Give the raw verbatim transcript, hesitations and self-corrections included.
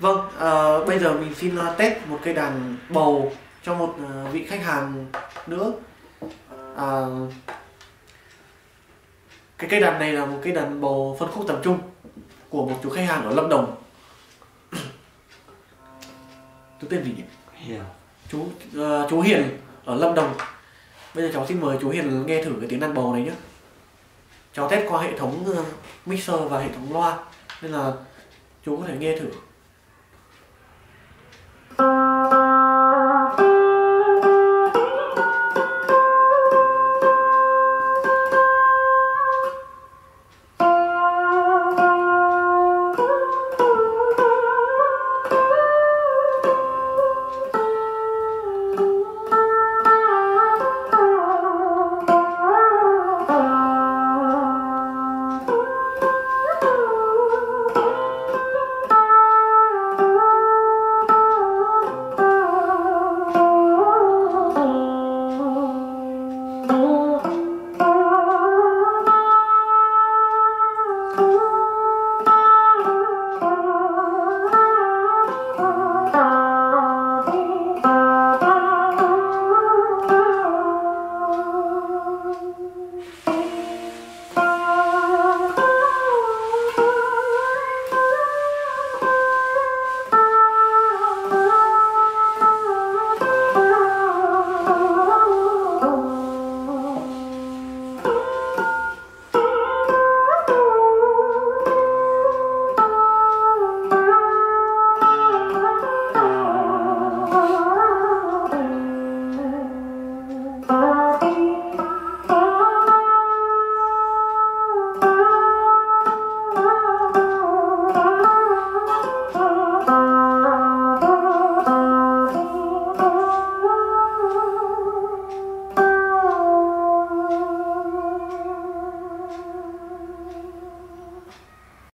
Vâng, uh, bây giờ mình xin test một cây đàn bầu cho một uh, vị khách hàng nữa. uh, Cái cây đàn này là một cây đàn bầu phân khúc tầm trung của một chủ khách hàng ở Lâm Đồng. Chú tên gì nhỉ? Hiền. Chú, uh, chú Hiền ở Lâm Đồng. Bây giờ cháu xin mời chú Hiền nghe thử cái tiếng đàn bầu này nhé. Cháu test qua hệ thống mixer và hệ thống loa, nên là chú có thể nghe thử.